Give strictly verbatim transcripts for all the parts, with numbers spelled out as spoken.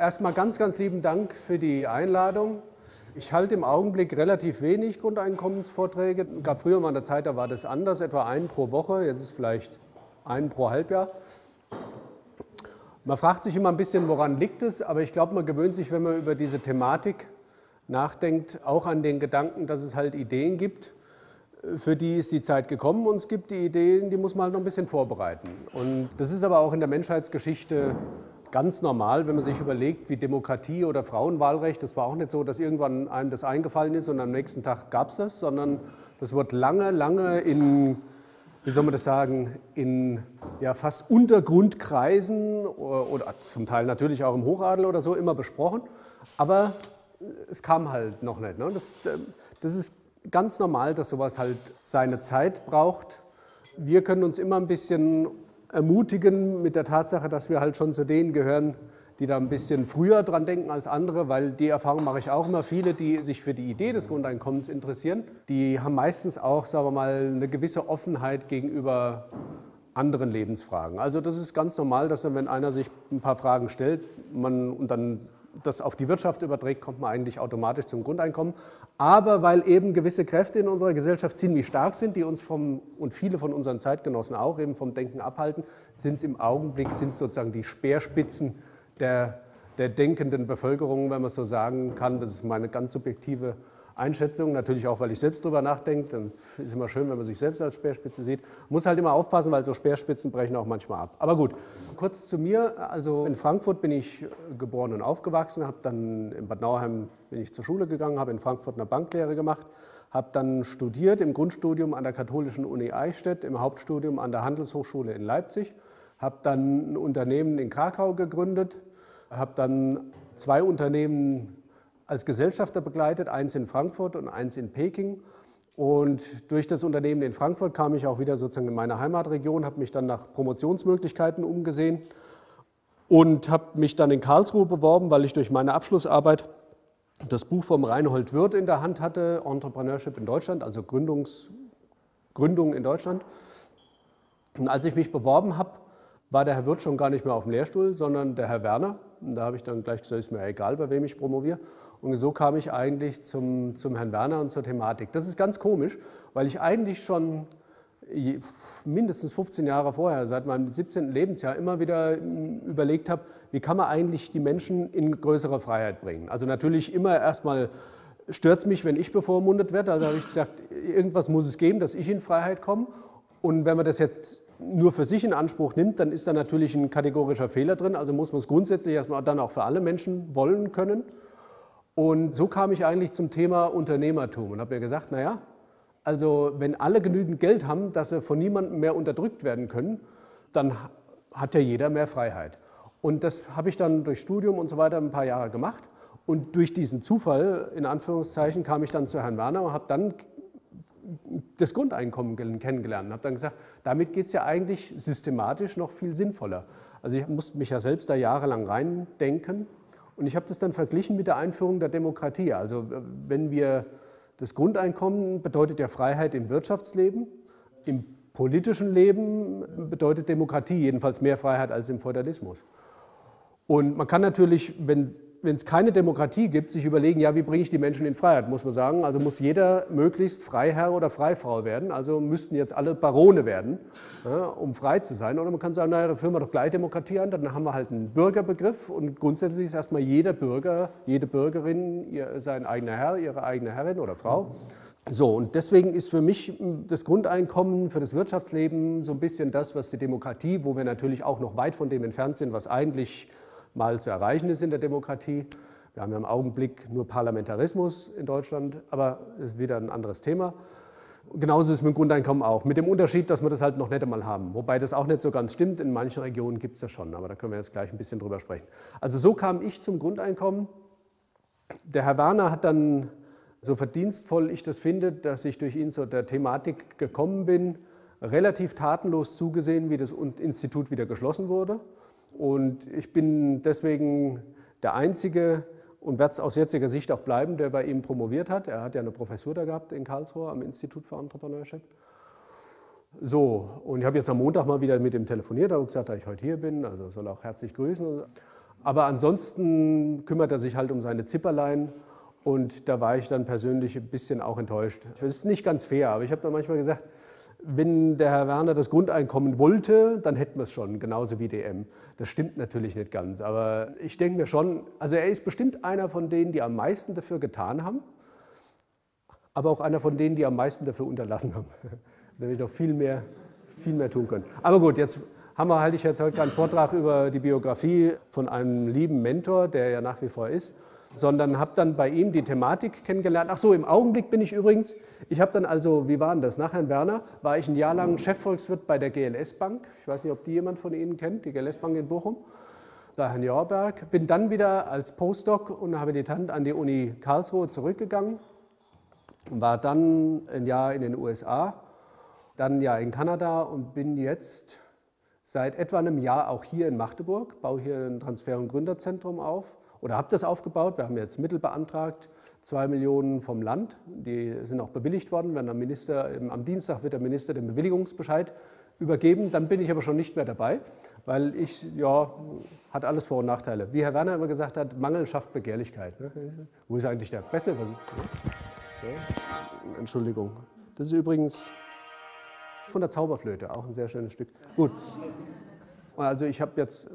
Erstmal ganz, ganz lieben Dank für die Einladung. Ich halte im Augenblick relativ wenig Grundeinkommensvorträge. Es gab früher mal eine Zeit, da war das anders, etwa einen pro Woche, jetzt ist es vielleicht einen pro Halbjahr. Man fragt sich immer ein bisschen, woran liegt es, aber ich glaube, man gewöhnt sich, wenn man über diese Thematik nachdenkt, auch an den Gedanken, dass es halt Ideen gibt, für die ist die Zeit gekommen und es gibt die Ideen, die muss man halt noch ein bisschen vorbereiten. Und das ist aber auch in der Menschheitsgeschichte ganz normal, wenn man sich überlegt, wie Demokratie oder Frauenwahlrecht, das war auch nicht so, dass irgendwann einem das eingefallen ist und am nächsten Tag gab es das, sondern das wurde lange, lange in, wie soll man das sagen, in ja, fast Untergrundkreisen oder, oder zum Teil natürlich auch im Hochadel oder so immer besprochen, aber es kam halt noch nicht. Ne? Das, das ist ganz normal, dass sowas halt seine Zeit braucht. Wir können uns immer ein bisschen ermutigen mit der Tatsache, dass wir halt schon zu denen gehören, die da ein bisschen früher dran denken als andere, weil die Erfahrung mache ich auch immer. Viele, die sich für die Idee des Grundeinkommens interessieren, die haben meistens auch, sagen wir mal, eine gewisse Offenheit gegenüber anderen Lebensfragen. Also das ist ganz normal, dass dann, wenn einer sich ein paar Fragen stellt man, und dann das auf die Wirtschaft überträgt, kommt man eigentlich automatisch zum Grundeinkommen. Aber weil eben gewisse Kräfte in unserer Gesellschaft ziemlich stark sind, die uns vom, und viele von unseren Zeitgenossen auch, eben vom Denken abhalten, sind es im Augenblick, sind es sozusagen die Speerspitzen der, der denkenden Bevölkerung, wenn man es so sagen kann. Das ist meine ganz subjektive Einschätzung, natürlich auch, weil ich selbst drüber nachdenke. Dann ist es immer schön, wenn man sich selbst als Speerspitze sieht. Muss halt immer aufpassen, weil so Speerspitzen brechen auch manchmal ab. Aber gut, kurz zu mir. Also in Frankfurt bin ich geboren und aufgewachsen, habe dann in Bad Nauheim bin ich zur Schule gegangen, habe in Frankfurt eine Banklehre gemacht, habe dann studiert im Grundstudium an der Katholischen Uni Eichstätt, im Hauptstudium an der Handelshochschule in Leipzig, habe dann ein Unternehmen in Krakau gegründet, habe dann zwei Unternehmen als Gesellschafter begleitet, eins in Frankfurt und eins in Peking. Und durch das Unternehmen in Frankfurt kam ich auch wieder sozusagen in meine Heimatregion, habe mich dann nach Promotionsmöglichkeiten umgesehen und habe mich dann in Karlsruhe beworben, weil ich durch meine Abschlussarbeit das Buch vom Reinhold Wirth in der Hand hatte, Entrepreneurship in Deutschland, also Gründungs, Gründung in Deutschland. Und als ich mich beworben habe, war der Herr Wirth schon gar nicht mehr auf dem Lehrstuhl, sondern der Herr Werner. Und da habe ich dann gleich gesagt, ist mir egal, bei wem ich promoviere. Und so kam ich eigentlich zum, zum Herrn Werner und zur Thematik. Das ist ganz komisch, weil ich eigentlich schon mindestens fünfzehn Jahre vorher, seit meinem siebzehnten Lebensjahr, immer wieder überlegt habe, wie kann man eigentlich die Menschen in größere Freiheit bringen. Also natürlich immer erstmal stört es mich, wenn ich bevormundet werde. Also habe ich gesagt, irgendwas muss es geben, dass ich in Freiheit komme. Und wenn man das jetzt nur für sich in Anspruch nimmt, dann ist da natürlich ein kategorischer Fehler drin. Also muss man es grundsätzlich erstmal dann auch für alle Menschen wollen können. Und so kam ich eigentlich zum Thema Unternehmertum und habe mir gesagt, naja, also wenn alle genügend Geld haben, dass sie von niemandem mehr unterdrückt werden können, dann hat ja jeder mehr Freiheit. Und das habe ich dann durch Studium und so weiter ein paar Jahre gemacht. Und durch diesen Zufall, in Anführungszeichen, kam ich dann zu Herrn Werner und habe dann das Grundeinkommen kennengelernt und habe dann gesagt, damit geht es ja eigentlich systematisch noch viel sinnvoller. Also ich musste mich ja selbst da jahrelang reindenken. Und ich habe das dann verglichen mit der Einführung der Demokratie. Also wenn wir das Grundeinkommen bedeutet ja Freiheit im Wirtschaftsleben, im politischen Leben bedeutet Demokratie jedenfalls mehr Freiheit als im Feudalismus. Und man kann natürlich, wenn es keine Demokratie gibt, sich überlegen, ja, wie bringe ich die Menschen in Freiheit, muss man sagen. Also muss jeder möglichst Freiherr oder Freifrau werden, also müssten jetzt alle Barone werden, ja, um frei zu sein. Oder man kann sagen, naja, da führen wir doch gleich Demokratie an, dann haben wir halt einen Bürgerbegriff und grundsätzlich ist erstmal jeder Bürger, jede Bürgerin ihr, sein eigener Herr, ihre eigene Herrin oder Frau. So, und deswegen ist für mich das Grundeinkommen für das Wirtschaftsleben so ein bisschen das, was die Demokratie, wo wir natürlich auch noch weit von dem entfernt sind, was eigentlich mal zu erreichen ist in der Demokratie. Wir haben ja im Augenblick nur Parlamentarismus in Deutschland, aber das ist wieder ein anderes Thema. Genauso ist es mit dem Grundeinkommen auch, mit dem Unterschied, dass wir das halt noch nicht einmal haben. Wobei das auch nicht so ganz stimmt, in manchen Regionen gibt es das schon, aber da können wir jetzt gleich ein bisschen drüber sprechen. Also so kam ich zum Grundeinkommen. Der Herr Werner hat dann, so verdienstvoll ich das finde, dass ich durch ihn zu der Thematik gekommen bin, relativ tatenlos zugesehen, wie das Institut wieder geschlossen wurde. Und ich bin deswegen der Einzige und werde es aus jetziger Sicht auch bleiben, der bei ihm promoviert hat. Er hat ja eine Professur da gehabt in Karlsruhe am Institut für Entrepreneurship. So, und ich habe jetzt am Montag mal wieder mit ihm telefoniert, habe gesagt, dass ich heute hier bin, also soll auch herzlich grüßen. Aber ansonsten kümmert er sich halt um seine Zipperlein und da war ich dann persönlich ein bisschen auch enttäuscht. Das ist nicht ganz fair, aber ich habe dann manchmal gesagt, wenn der Herr Werner das Grundeinkommen wollte, dann hätten wir es schon, genauso wie D M. Das stimmt natürlich nicht ganz, aber ich denke mir schon, also er ist bestimmt einer von denen, die am meisten dafür getan haben, aber auch einer von denen, die am meisten dafür unterlassen haben. Da hätte ich noch viel mehr, viel mehr tun können. Aber gut, jetzt haben wir, halte ich jetzt heute keinen Vortrag über die Biografie von einem lieben Mentor, der ja nach wie vor ist, sondern habe dann bei ihm die Thematik kennengelernt. Ach so, im Augenblick bin ich übrigens, ich habe dann also, wie war denn das, nach Herrn Werner war ich ein Jahr lang Chefvolkswirt bei der G L S-Bank. Ich weiß nicht, ob die jemand von Ihnen kennt, die G L S-Bank in Bochum, bei Herrn Jorberg. Bin dann wieder als Postdoc und Habilitant an die Uni Karlsruhe zurückgegangen, war dann ein Jahr in den U S A, dann ein Jahr in Kanada und bin jetzt seit etwa einem Jahr auch hier in Magdeburg, baue hier ein Transfer- und Gründerzentrum auf. Oder habt das aufgebaut, wir haben jetzt Mittel beantragt, zwei Millionen vom Land, die sind auch bewilligt worden, wenn der Minister, am Dienstag wird der Minister den Bewilligungsbescheid übergeben, dann bin ich aber schon nicht mehr dabei, weil ich, ja, hat alles Vor- und Nachteile. Wie Herr Werner immer gesagt hat, Mangel schafft Begehrlichkeit. Wo ist eigentlich der Presseversuch? Entschuldigung, das ist übrigens von der Zauberflöte, auch ein sehr schönes Stück. Gut. Also ich habe jetzt,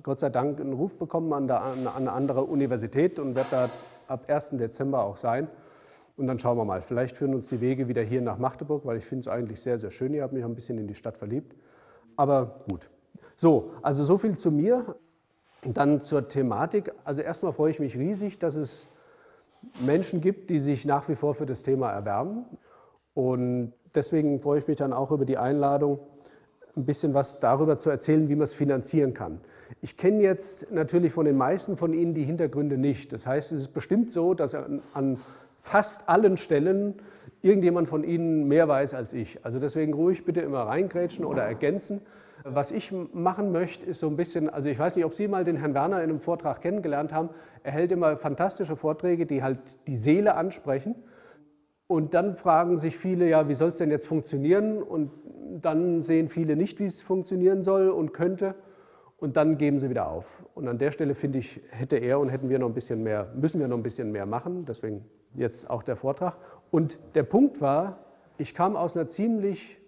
Gott sei Dank, einen Ruf bekommen an, der, an eine andere Universität und werde da ab ersten Dezember auch sein. Und dann schauen wir mal, vielleicht führen uns die Wege wieder hier nach Magdeburg, weil ich finde es eigentlich sehr, sehr schön. Ich habe mich ein bisschen in die Stadt verliebt, aber gut. So, also so viel zu mir. Und dann zur Thematik. Also erstmal freue ich mich riesig, dass es Menschen gibt, die sich nach wie vor für das Thema erwärmen. Und deswegen freue ich mich dann auch über die Einladung, ein bisschen was darüber zu erzählen, wie man es finanzieren kann. Ich kenne jetzt natürlich von den meisten von Ihnen die Hintergründe nicht. Das heißt, es ist bestimmt so, dass an, an fast allen Stellen irgendjemand von Ihnen mehr weiß als ich. Also deswegen ruhig bitte immer reingrätschen oder ergänzen. Was ich machen möchte, ist so ein bisschen, also ich weiß nicht, ob Sie mal den Herrn Werner in einem Vortrag kennengelernt haben. Er hält immer fantastische Vorträge, die halt die Seele ansprechen. Und dann fragen sich viele, ja, wie soll es denn jetzt funktionieren? Und dann sehen viele nicht, wie es funktionieren soll und könnte. Und dann geben sie wieder auf. Und an der Stelle, finde ich, hätte er und hätten wir noch ein bisschen mehr, müssen wir noch ein bisschen mehr machen. Deswegen jetzt auch der Vortrag. Und der Punkt war, ich kam aus einer ziemlich,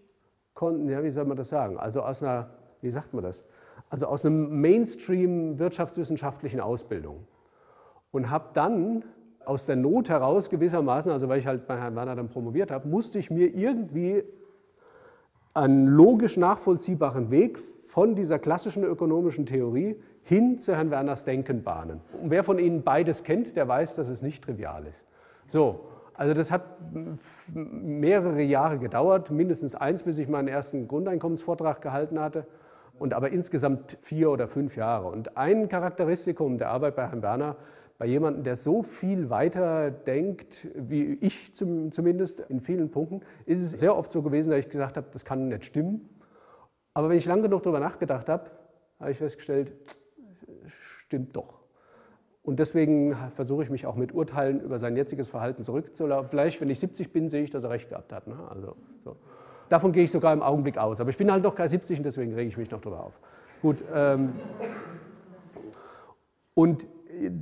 ja, wie soll man das sagen? Also aus einer, wie sagt man das? Also aus einem Mainstream-wirtschaftswissenschaftlichen Ausbildung. Und habe dann aus der Not heraus gewissermaßen, also weil ich halt bei Herrn Werner dann promoviert habe, musste ich mir irgendwie einen logisch nachvollziehbaren Weg von dieser klassischen ökonomischen Theorie hin zu Herrn Werners Denken bahnen. Und wer von Ihnen beides kennt, der weiß, dass es nicht trivial ist. So, also das hat mehrere Jahre gedauert, mindestens eins, bis ich meinen ersten Grundeinkommensvortrag gehalten hatte, und aber insgesamt vier oder fünf Jahre. Und ein Charakteristikum der Arbeit bei Herrn Werner, bei jemandem, der so viel weiter denkt, wie ich zum, zumindest in vielen Punkten, ist es sehr oft so gewesen, dass ich gesagt habe, das kann nicht stimmen. Aber wenn ich lange genug darüber nachgedacht habe, habe ich festgestellt, stimmt doch. Und deswegen versuche ich mich auch mit Urteilen über sein jetziges Verhalten zurückzulaufen. Vielleicht, wenn ich siebzig bin, sehe ich, dass er recht gehabt hat. Ne? Also, so. Davon gehe ich sogar im Augenblick aus. Aber ich bin halt noch gar siebzig und deswegen rege ich mich noch darüber auf. Gut. Ähm, und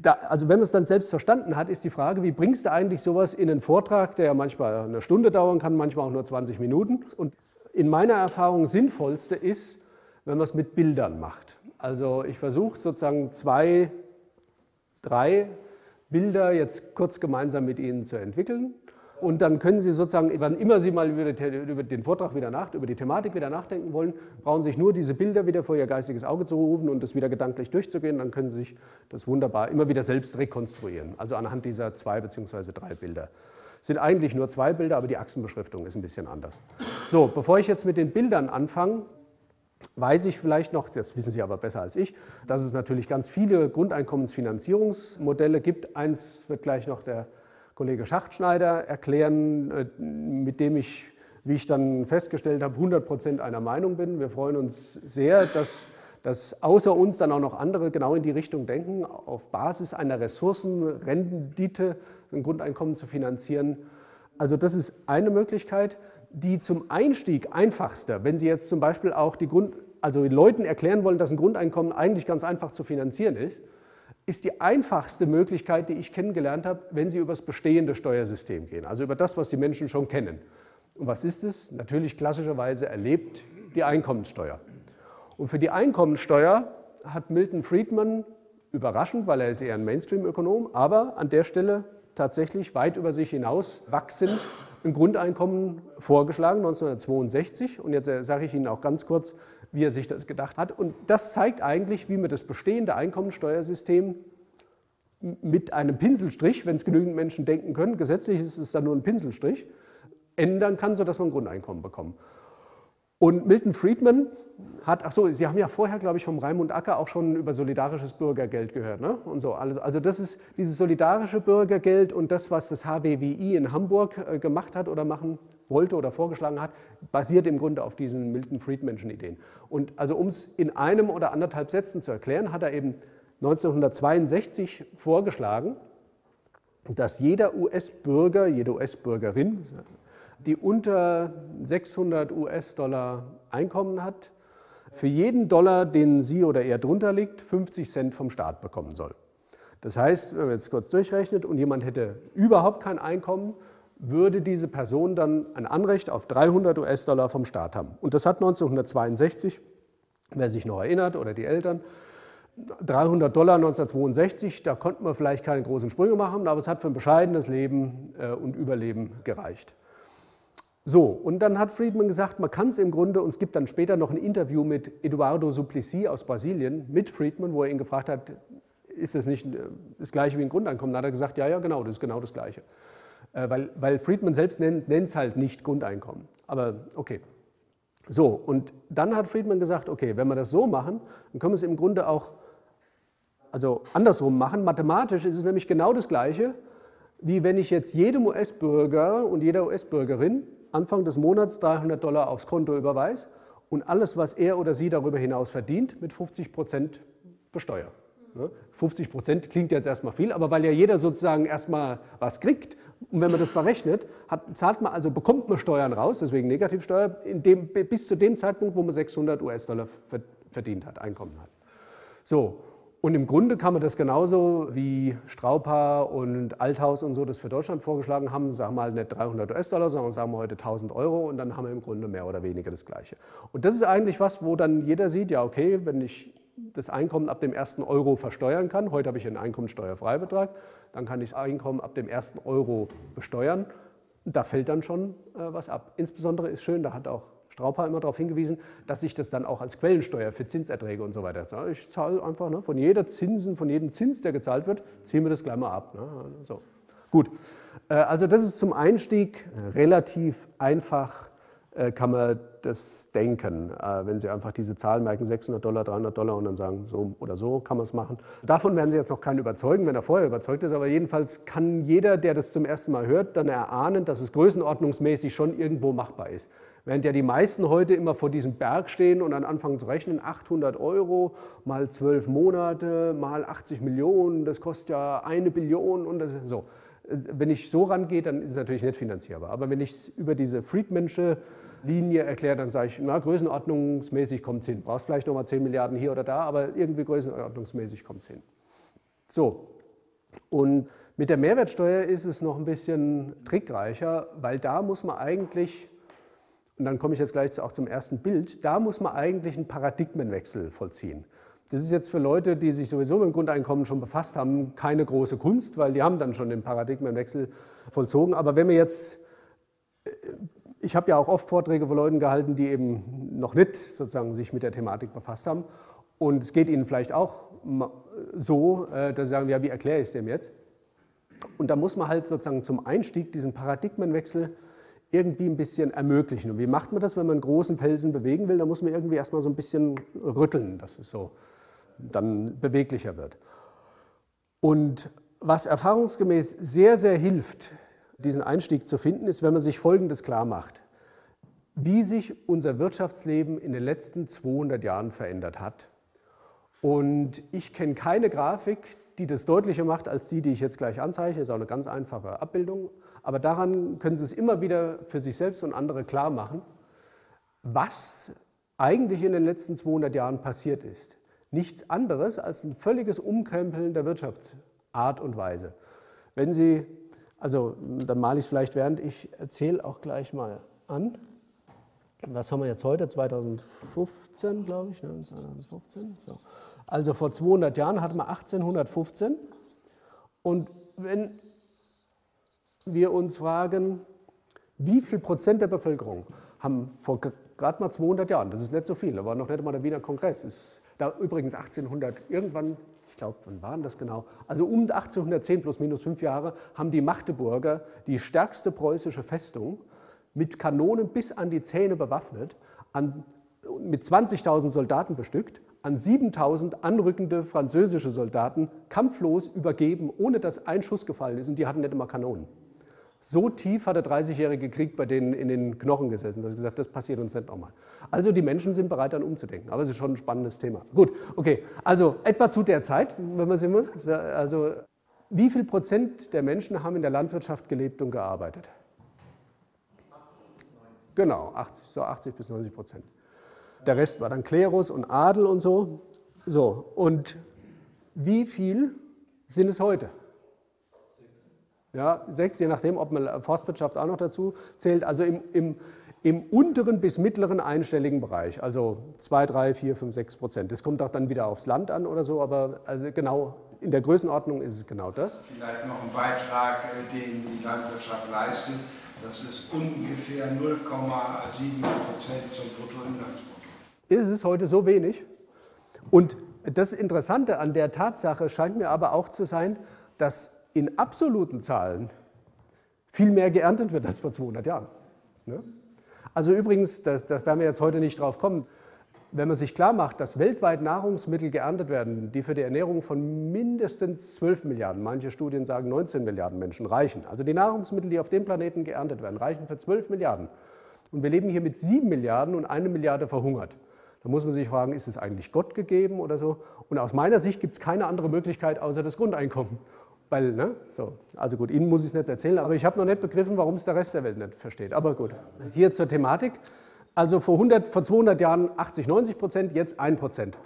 Da, also wenn man es dann selbst verstanden hat, ist die Frage, wie bringst du eigentlich sowas in einen Vortrag, der ja manchmal eine Stunde dauern kann, manchmal auch nur zwanzig Minuten. Und in meiner Erfahrung sinnvollste ist, wenn man es mit Bildern macht. Also ich versuche sozusagen zwei, drei Bilder jetzt kurz gemeinsam mit Ihnen zu entwickeln. Und dann können Sie sozusagen, wann immer Sie mal über den Vortrag wieder nach, über die Thematik wieder nachdenken wollen, brauchen Sie sich nur diese Bilder wieder vor Ihr geistiges Auge zu rufen und das wieder gedanklich durchzugehen, dann können Sie sich das wunderbar immer wieder selbst rekonstruieren. Also anhand dieser zwei bzw. drei Bilder. Es sind eigentlich nur zwei Bilder, aber die Achsenbeschriftung ist ein bisschen anders. So, bevor ich jetzt mit den Bildern anfange, weiß ich vielleicht noch, das wissen Sie aber besser als ich, dass es natürlich ganz viele Grundeinkommensfinanzierungsmodelle gibt. Eins wird gleich noch der Kollege Schachtschneider erklären, mit dem ich, wie ich dann festgestellt habe, hundert Prozent einer Meinung bin. Wir freuen uns sehr, dass, dass außer uns dann auch noch andere genau in die Richtung denken, auf Basis einer Ressourcenrendite ein Grundeinkommen zu finanzieren. Also das ist eine Möglichkeit, die zum Einstieg einfachste, wenn Sie jetzt zum Beispiel auch die Grund, also Leuten erklären wollen, dass ein Grundeinkommen eigentlich ganz einfach zu finanzieren ist, ist die einfachste Möglichkeit, die ich kennengelernt habe, wenn Sie über das bestehende Steuersystem gehen, also über das, was die Menschen schon kennen. Und was ist es? Natürlich klassischerweise erlebt die Einkommensteuer. Und für die Einkommensteuer hat Milton Friedman, überraschend, weil er ist eher ein Mainstream-Ökonom, aber an der Stelle tatsächlich weit über sich hinaus wachsend ein Grundeinkommen vorgeschlagen, neunzehnhundertzweiundsechzig. Und jetzt sage ich Ihnen auch ganz kurz, wie er sich das gedacht hat. Und das zeigt eigentlich, wie man das bestehende Einkommensteuersystem mit einem Pinselstrich, wenn es genügend Menschen denken können, gesetzlich ist es dann nur ein Pinselstrich, ändern kann, sodass man ein Grundeinkommen bekommt. Und Milton Friedman hat, ach so, Sie haben ja vorher, glaube ich, vom Raimund Acker auch schon über solidarisches Bürgergeld gehört, ne? Und so. Also das ist dieses solidarische Bürgergeld und das, was das H W W I in Hamburg gemacht hat oder machen wollte oder vorgeschlagen hat, basiert im Grunde auf diesen Milton Friedmanschen Ideen. Und also um es in einem oder anderthalb Sätzen zu erklären, hat er eben neunzehnhundertzweiundsechzig vorgeschlagen, dass jeder U S-Bürger, jede U S-Bürgerin, die unter sechshundert US-Dollar Einkommen hat, für jeden Dollar, den sie oder er drunter liegt, fünfzig Cent vom Staat bekommen soll. Das heißt, wenn man jetzt kurz durchrechnet und jemand hätte überhaupt kein Einkommen, würde diese Person dann ein Anrecht auf dreihundert US-Dollar vom Staat haben. Und das hat neunzehnhundertzweiundsechzig, wer sich noch erinnert oder die Eltern, dreihundert Dollar neunzehnhundertzweiundsechzig, da konnten wir vielleicht keine großen Sprünge machen, aber es hat für ein bescheidenes Leben und Überleben gereicht. So, und dann hat Friedman gesagt, man kann es im Grunde, und es gibt dann später noch ein Interview mit Eduardo Suplicy aus Brasilien, mit Friedman, wo er ihn gefragt hat, ist das nicht das Gleiche wie ein Grundeinkommen? Da hat er gesagt, ja, ja, genau, das ist genau das Gleiche. Äh, weil, weil Friedman selbst nennt es halt nicht Grundeinkommen. Aber okay. So, und dann hat Friedman gesagt, okay, wenn wir das so machen, dann können wir es im Grunde auch also andersrum machen. Mathematisch ist es nämlich genau das Gleiche, wie wenn ich jetzt jedem U S-Bürger und jeder U S-Bürgerin Anfang des Monats dreihundert Dollar aufs Konto überweist und alles, was er oder sie darüber hinaus verdient, mit fünfzig Prozent besteuert. fünfzig Prozent klingt jetzt erstmal viel, aber weil ja jeder sozusagen erstmal was kriegt und wenn man das verrechnet, hat, zahlt man, also bekommt man Steuern raus, deswegen Negativsteuer, in dem, bis zu dem Zeitpunkt, wo man sechshundert US-Dollar verdient hat, Einkommen hat. So. Und im Grunde kann man das genauso wie Straubhaar und Althaus und so das für Deutschland vorgeschlagen haben, sagen wir mal nicht dreihundert US-Dollar, sondern sagen wir heute tausend Euro und dann haben wir im Grunde mehr oder weniger das Gleiche. Und das ist eigentlich was, wo dann jeder sieht, ja okay, wenn ich das Einkommen ab dem ersten Euro versteuern kann, heute habe ich einen Einkommensteuerfreibetrag, dann kann ich das Einkommen ab dem ersten Euro besteuern, da fällt dann schon äh, was ab. Insbesondere ist schön, da hat auch Straubhaar immer darauf hingewiesen, dass ich das dann auch als Quellensteuer für Zinserträge und so weiter zahle. Ich zahle einfach ne, von jeder Zinsen, von jedem Zins, der gezahlt wird, ziehen wir das gleich mal ab. Ne? So. Gut, also das ist zum Einstieg relativ einfach, kann man das denken, wenn Sie einfach diese Zahlen merken, sechshundert Dollar, dreihundert Dollar und dann sagen, so oder so kann man es machen. Davon werden Sie jetzt noch keinen überzeugen, wenn er vorher überzeugt ist, aber jedenfalls kann jeder, der das zum ersten Mal hört, dann erahnen, dass es größenordnungsmäßig schon irgendwo machbar ist. Während ja die meisten heute immer vor diesem Berg stehen und dann anfangen zu rechnen, achthundert Euro mal zwölf Monate mal achtzig Millionen, das kostet ja eine Billion und das, so. Wenn ich so rangehe, dann ist es natürlich nicht finanzierbar. Aber wenn ich es über diese Friedmansche Linie erkläre, dann sage ich, na, größenordnungsmäßig kommt es hin. Du brauchst vielleicht nochmal zehn Milliarden hier oder da, aber irgendwie größenordnungsmäßig kommt es hin. So, und mit der Mehrwertsteuer ist es noch ein bisschen trickreicher, weil da muss man eigentlich... Und dann komme ich jetzt gleich auch zum ersten Bild. Da muss man eigentlich einen Paradigmenwechsel vollziehen. Das ist jetzt für Leute, die sich sowieso mit dem Grundeinkommen schon befasst haben, keine große Kunst, weil die haben dann schon den Paradigmenwechsel vollzogen. Aber wenn wir jetzt, ich habe ja auch oft Vorträge von Leuten gehalten, die eben noch nicht sozusagen sich mit der Thematik befasst haben. Und es geht ihnen vielleicht auch so, dass sie sagen, ja, wie erkläre ich es dem jetzt? Und da muss man halt sozusagen zum Einstieg diesen Paradigmenwechsel irgendwie ein bisschen ermöglichen. Und wie macht man das, wenn man einen großen Felsen bewegen will? Da muss man irgendwie erstmal so ein bisschen rütteln, dass es so dann beweglicher wird. Und was erfahrungsgemäß sehr, sehr hilft, diesen Einstieg zu finden, ist, wenn man sich Folgendes klar macht. Wie sich unser Wirtschaftsleben in den letzten zweihundert Jahren verändert hat. Und ich kenne keine Grafik, die das deutlicher macht, als die, die ich jetzt gleich anzeichne. Das ist auch eine ganz einfache Abbildung. Aber daran können Sie es immer wieder für sich selbst und andere klar machen, was eigentlich in den letzten zweihundert Jahren passiert ist. Nichts anderes als ein völliges Umkrempeln der Wirtschaftsart und Weise. Wenn Sie, also dann male ich es vielleicht während, ich erzähle auch gleich mal an. Was haben wir jetzt heute? zweitausendfünfzehn, glaube ich. Ne? zweitausendfünfzehn, so. Also vor zweihundert Jahren hatten wir achtzehnhundertfünfzehn. Und wenn wir uns fragen, wie viel Prozent der Bevölkerung haben vor gerade mal zweihundert Jahren, das ist nicht so viel, da war noch nicht mal der Wiener Kongress, ist da übrigens achtzehnhundert irgendwann, ich glaube, wann waren das genau? Also um achtzehnhundertzehn plus minus fünf Jahre haben die Magdeburger die stärkste preußische Festung mit Kanonen bis an die Zähne bewaffnet, an, mit zwanzigtausend Soldaten bestückt, an siebentausend anrückende französische Soldaten kampflos übergeben, ohne dass ein Schuss gefallen ist, und die hatten nicht immer Kanonen. So tief hat der dreißigjährige Krieg bei denen in den Knochen gesessen, dass ich gesagt habe, das passiert uns nicht nochmal. Also die Menschen sind bereit, dann umzudenken, aber es ist schon ein spannendes Thema. Gut, okay, also etwa zu der Zeit, wenn man sehen muss, also wie viel Prozent der Menschen haben in der Landwirtschaft gelebt und gearbeitet? achtzig bis neunzig. Genau, achtzig, so achtzig bis neunzig Prozent. Der Rest war dann Klerus und Adel und so. So, und wie viel sind es heute? Ja, sechs, je nachdem, ob man Forstwirtschaft auch noch dazu zählt, also im, im, im unteren bis mittleren einstelligen Bereich, also zwei, drei, vier, fünf, sechs Prozent. Das kommt auch dann wieder aufs Land an oder so, aber also genau in der Größenordnung ist es genau das. Vielleicht noch ein Beitrag, den die Landwirtschaft leistet, das ist ungefähr null Komma sieben Prozent zum Bruttoinlandsprodukt. Ist es heute so wenig? Und das Interessante an der Tatsache scheint mir aber auch zu sein, dass in absoluten Zahlen viel mehr geerntet wird als vor zweihundert Jahren. Ne? Also übrigens, da werden wir jetzt heute nicht drauf kommen, wenn man sich klar macht, dass weltweit Nahrungsmittel geerntet werden, die für die Ernährung von mindestens zwölf Milliarden, manche Studien sagen neunzehn Milliarden Menschen reichen. Also die Nahrungsmittel, die auf dem Planeten geerntet werden, reichen für zwölf Milliarden. Und wir leben hier mit sieben Milliarden und eine Milliarde verhungert. Da muss man sich fragen, ist es eigentlich Gott gegeben oder so? Und aus meiner Sicht gibt es keine andere Möglichkeit, außer das Grundeinkommen. Weil, ne? So. Also gut, Ihnen muss ich es nicht erzählen, aber ich habe noch nicht begriffen, warum es der Rest der Welt nicht versteht. Aber gut, hier zur Thematik. Also vor, hundert, vor zweihundert Jahren achtzig, neunzig Prozent, jetzt ein Prozent.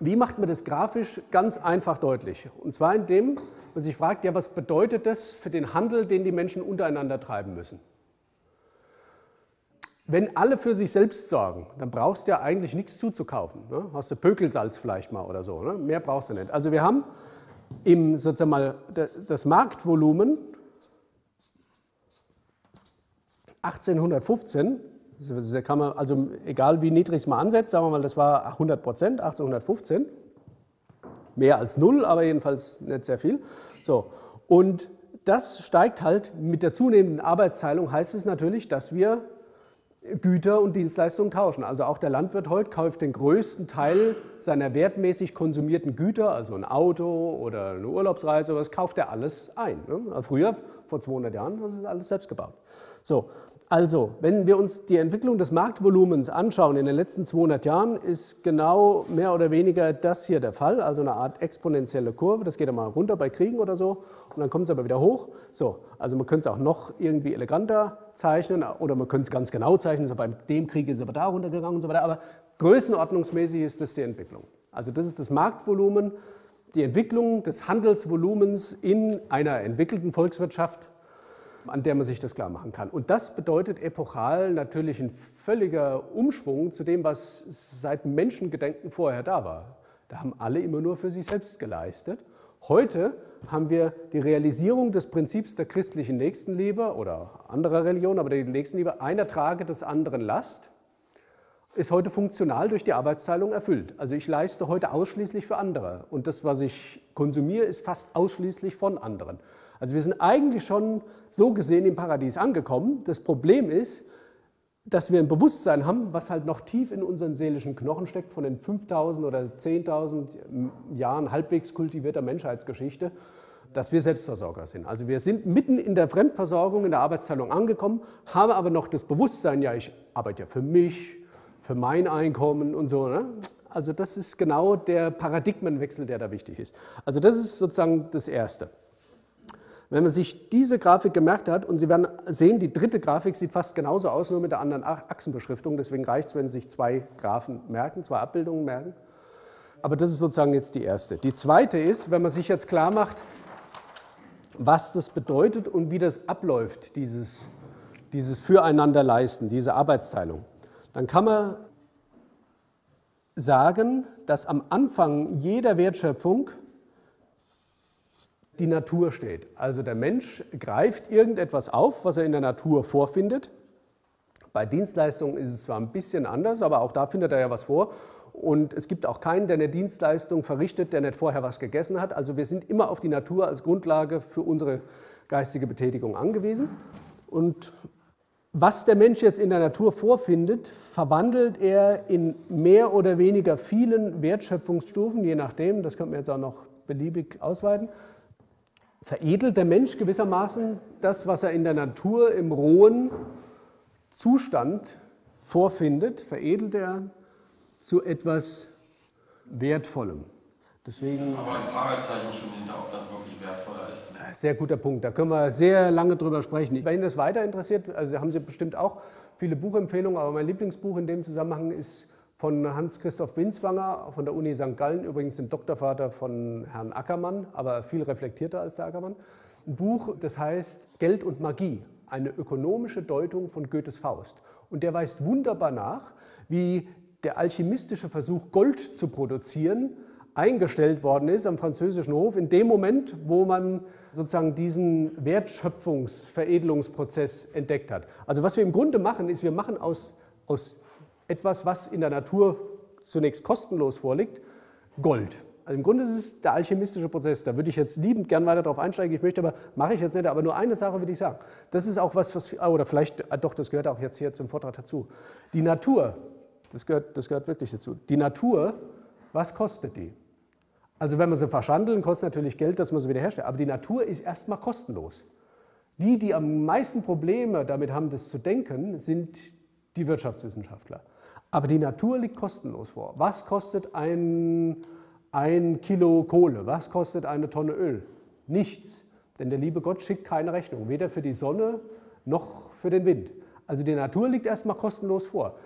Wie macht man das grafisch? Ganz einfach deutlich. Und zwar indem man sich fragt, ja, was bedeutet das für den Handel, den die Menschen untereinander treiben müssen? Wenn alle für sich selbst sorgen, dann brauchst du ja eigentlich nichts zuzukaufen. Ne? Hast du Pökelsalz vielleicht mal oder so, ne? Mehr brauchst du nicht. Also wir haben im, sozusagen mal, das Marktvolumen achtzehnhundertfünfzehn, das kann man, also egal wie niedrig es mal ansetzt, sagen wir mal, das war hundert Prozent, achtzehnhundertfünfzehn, mehr als null, aber jedenfalls nicht sehr viel. So, und das steigt halt mit der zunehmenden Arbeitsteilung, heißt es natürlich, dass wir Güter und Dienstleistungen tauschen. Also auch der Landwirt heute kauft den größten Teil seiner wertmäßig konsumierten Güter, also ein Auto oder eine Urlaubsreise, was kauft er alles ein. Ne? Früher, vor zweihundert Jahren, das ist alles selbst gebaut. So, also, wenn wir uns die Entwicklung des Marktvolumens anschauen, in den letzten zweihundert Jahren ist genau mehr oder weniger das hier der Fall, also eine Art exponentielle Kurve, das geht einmal runter bei Kriegen oder so und dann kommt es aber wieder hoch. So, also man könnte es auch noch irgendwie eleganter zeichnen oder man könnte es ganz genau zeichnen, so bei dem Krieg ist es aber da runtergegangen und so weiter, aber größenordnungsmäßig ist das die Entwicklung. Also das ist das Marktvolumen, die Entwicklung des Handelsvolumens in einer entwickelten Volkswirtschaft, an der man sich das klar machen kann. Und das bedeutet epochal natürlich ein völliger Umschwung zu dem, was seit Menschengedenken vorher da war. Da haben alle immer nur für sich selbst geleistet. Heute haben wir die Realisierung des Prinzips der christlichen Nächstenliebe oder anderer Religion, aber der Nächstenliebe, einer trage des anderen Last, ist heute funktional durch die Arbeitsteilung erfüllt. Also ich leiste heute ausschließlich für andere und das, was ich konsumiere, ist fast ausschließlich von anderen. Also wir sind eigentlich schon so gesehen im Paradies angekommen. Das Problem ist, dass wir ein Bewusstsein haben, was halt noch tief in unseren seelischen Knochen steckt von den fünftausend oder zehntausend Jahren halbwegs kultivierter Menschheitsgeschichte, dass wir Selbstversorger sind. Also wir sind mitten in der Fremdversorgung, in der Arbeitsteilung angekommen, haben aber noch das Bewusstsein, ja, ich arbeite ja für mich, für mein Einkommen und so, ne? Also das ist genau der Paradigmenwechsel, der da wichtig ist. Also das ist sozusagen das Erste. Wenn man sich diese Grafik gemerkt hat, und Sie werden sehen, die dritte Grafik sieht fast genauso aus, nur mit der anderen Achsenbeschriftung, deswegen reicht es, wenn Sie sich zwei Graphen merken, zwei Abbildungen merken. Aber das ist sozusagen jetzt die erste. Die zweite ist, wenn man sich jetzt klar macht, was das bedeutet und wie das abläuft, dieses, dieses Füreinanderleisten, diese Arbeitsteilung, dann kann man sagen, dass am Anfang jeder Wertschöpfung die Natur steht. Also der Mensch greift irgendetwas auf, was er in der Natur vorfindet. Bei Dienstleistungen ist es zwar ein bisschen anders, aber auch da findet er ja was vor. Und es gibt auch keinen, der eine Dienstleistung verrichtet, der nicht vorher was gegessen hat. Also wir sind immer auf die Natur als Grundlage für unsere geistige Betätigung angewiesen. Und was der Mensch jetzt in der Natur vorfindet, verwandelt er in mehr oder weniger vielen Wertschöpfungsstufen, je nachdem, das könnte man jetzt auch noch beliebig ausweiten, veredelt der Mensch gewissermaßen das, was er in der Natur im rohen Zustand vorfindet, veredelt er zu etwas Wertvollem. Deswegen, aber ein Fragezeichen schon hinter, ob das wirklich wertvoller ist. Ne? Sehr guter Punkt, da können wir sehr lange drüber sprechen. Wenn Ihnen das weiter interessiert, also haben Sie bestimmt auch viele Buchempfehlungen, aber mein Lieblingsbuch in dem Zusammenhang ist von Hans-Christoph Binswanger von der Uni Sankt Gallen, übrigens dem Doktorvater von Herrn Ackermann, aber viel reflektierter als der Ackermann. Ein Buch, das heißt Geld und Magie, eine ökonomische Deutung von Goethes Faust. Und der weist wunderbar nach, wie der alchemistische Versuch, Gold zu produzieren, eingestellt worden ist am französischen Hof, in dem Moment, wo man sozusagen diesen Wertschöpfungs-Veredelungsprozess entdeckt hat. Also was wir im Grunde machen, ist, wir machen aus, aus etwas, was in der Natur zunächst kostenlos vorliegt, Gold. Also im Grunde ist es der alchemistische Prozess, da würde ich jetzt liebend gern weiter drauf einsteigen, ich möchte aber, mache ich jetzt nicht, aber nur eine Sache würde ich sagen. Das ist auch was, was, oder vielleicht, doch, das gehört auch jetzt hier zum Vortrag dazu. Die Natur, das gehört, das gehört wirklich dazu, die Natur, was kostet die? Also wenn wir sie verschandeln, kostet natürlich Geld, dass man sie wiederherstellt, aber die Natur ist erstmal kostenlos. Die, die am meisten Probleme damit haben, das zu denken, sind die Wirtschaftswissenschaftler. Aber die Natur liegt kostenlos vor. Was kostet ein, ein Kilo Kohle? Was kostet eine Tonne Öl? Nichts, denn der liebe Gott schickt keine Rechnung, weder für die Sonne noch für den Wind. Also die Natur liegt erstmal kostenlos vor.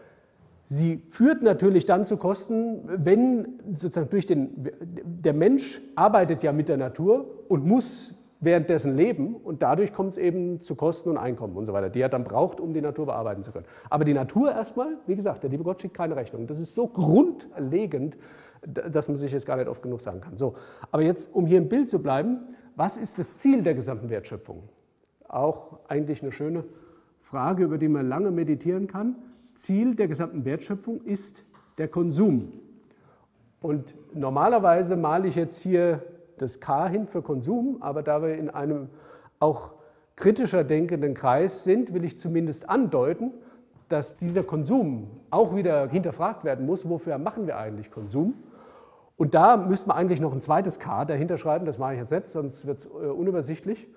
Sie führt natürlich dann zu Kosten, wenn sozusagen durch den, der Mensch arbeitet ja mit der Natur und muss währenddessen leben und dadurch kommt es eben zu Kosten und Einkommen und so weiter, die er dann braucht, um die Natur bearbeiten zu können. Aber die Natur erstmal, wie gesagt, der liebe Gott schickt keine Rechnung. Das ist so grundlegend, dass man sich jetzt gar nicht oft genug sagen kann. So, aber jetzt, um hier im Bild zu bleiben, was ist das Ziel der gesamten Wertschöpfung? Auch eigentlich eine schöne Frage, über die man lange meditieren kann. Ziel der gesamten Wertschöpfung ist der Konsum. Und normalerweise male ich jetzt hier das K hin für Konsum, aber da wir in einem auch kritischer denkenden Kreis sind, will ich zumindest andeuten, dass dieser Konsum auch wieder hinterfragt werden muss, wofür machen wir eigentlich Konsum? Und da müsste man eigentlich noch ein zweites K dahinter schreiben, das mache ich jetzt nicht, sonst wird es unübersichtlich.